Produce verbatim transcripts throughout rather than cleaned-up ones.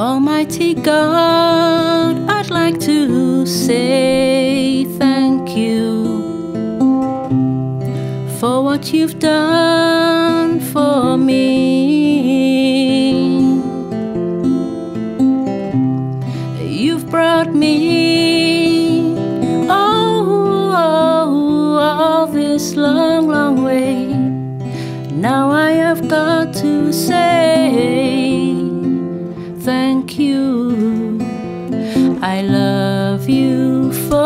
Almighty God, I'd like to say thank you for what you've done for me. You've brought me oh, oh, all this long, long way. Now I have got to say thank you. I love you for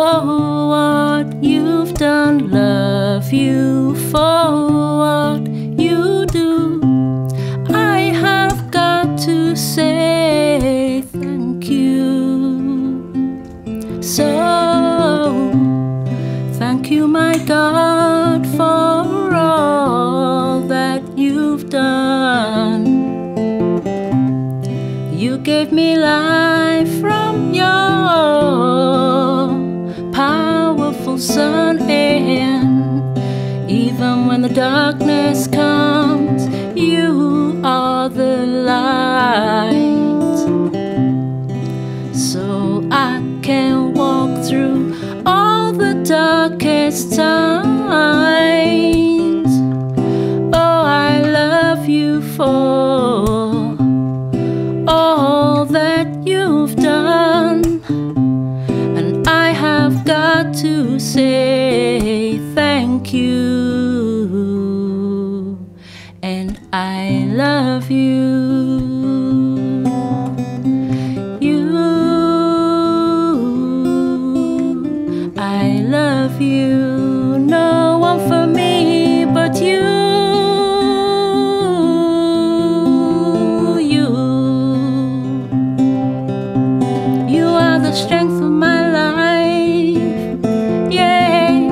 what you've done. Love you for what you do. I have got to say thank you. So thank you, my God, for all that you've done. You gave me life from your powerful sun, and even when the darkness comes, you are the light. So I can walk through all the darkest times. Oh, I love you for all that you've done, and I have got to say thank you, and I love you, you, I love you, no one for me but you. Strength of my life, yeah,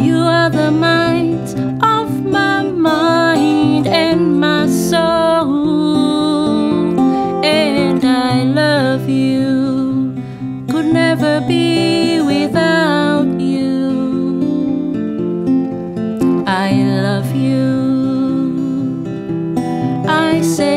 you are the might of my mind and my soul, and I love you, could never be without you. I love you, I say.